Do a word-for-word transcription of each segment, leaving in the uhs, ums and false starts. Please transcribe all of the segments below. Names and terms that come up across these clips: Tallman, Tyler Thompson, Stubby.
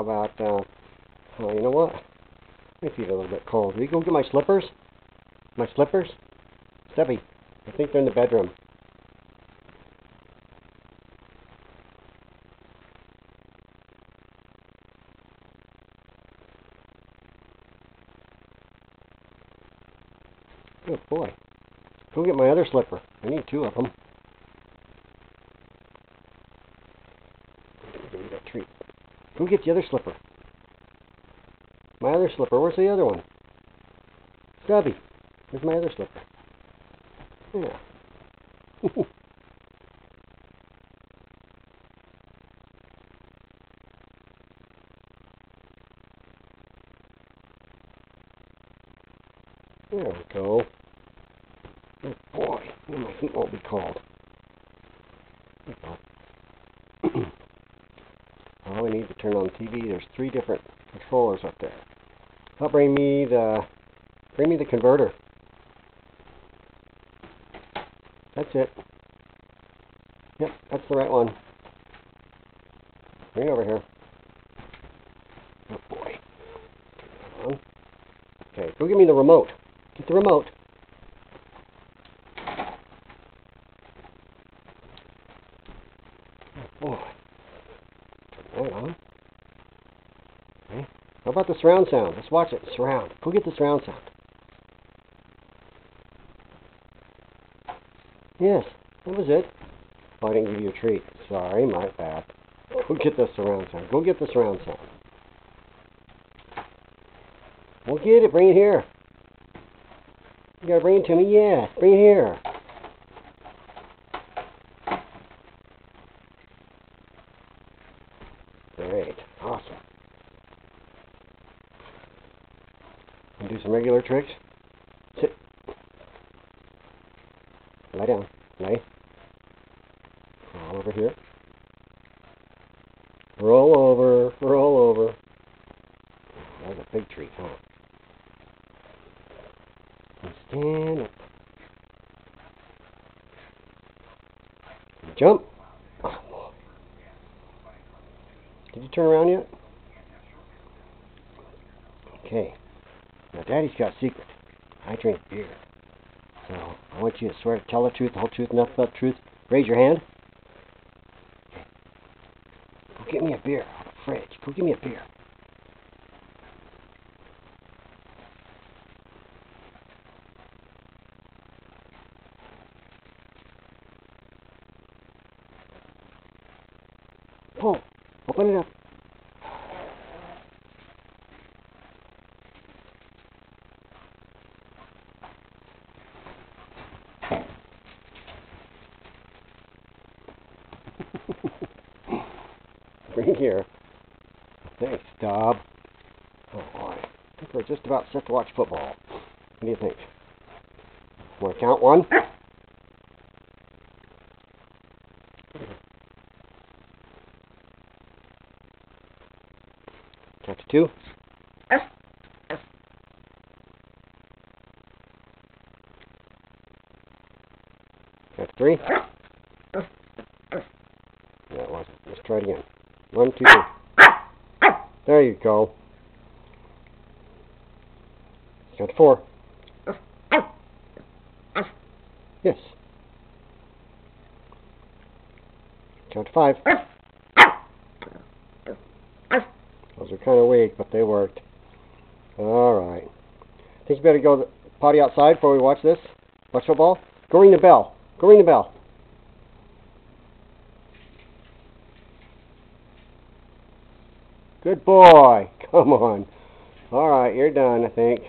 how about, uh, well, you know what? It's even a little bit cold. Will you go get my slippers? My slippers? Stubby, I think they're in the bedroom. Good boy. Go get my other slipper. I need two of them. Give me that treat. Go get the other slipper. My other slipper. Where's the other one? Stubby. Where's my other slipper? Yeah. There we go. Good boy. My feet won't be cold. All we need to turn on the T V. There's three different controllers up there. Help bring me the bring me the converter. That's it. Yep, that's the right one. Bring it over here. Good boy. Turn it on. Okay, go give me the remote. Get the remote. Oh boy. Turn that on. Okay. How about the surround sound? Let's watch it. Surround. Go get the surround sound. Yes, that was it. Oh, I didn't give you a treat. Sorry, my bad. Go get the surround sound. Go get the surround sound. Well, get it. Bring it here. You gotta bring it to me? Yeah, bring it here. Great. Awesome. Can do some regular tricks? Sit. Lie down. Lay. Roll over here. Roll over. Roll over. That was a big treat, huh? Stand up. Jump. Oh. Did you turn around yet? Okay. Now, Daddy's got a secret. I drink beer. So, I want you to swear to tell the truth, the whole truth, nothing but the truth. Raise your hand. Okay. Go get me a beer out of the fridge. Go get me a beer. Pull. Open it up. Bring it here. Thanks, Stub. Oh boy. I think we're just about set to watch football. What do you think? Want to count one? Count to two. Count to three. No, it wasn't. Let's try it again. One, two, three. There you go. Count to four. Yes. Count to five. Those are kind of weak, but they worked. Alright. Think you better go potty outside before we watch this? Watch football? Go ring the bell. Go ring the bell. Good boy. Come on. Alright, you're done, I think.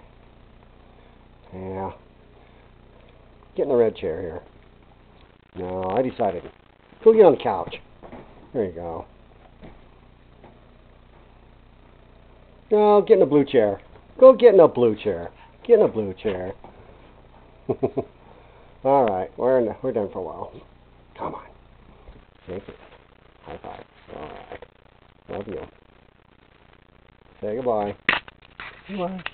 Yeah. Get in the red chair here. No, I decided. Go get on the couch. There you go. No, get in a blue chair. Go get in a blue chair. Get in a blue chair. All right, we're in, we're done for a while. Come on. Shake it. High five. All right. Love you. Say goodbye. Goodbye.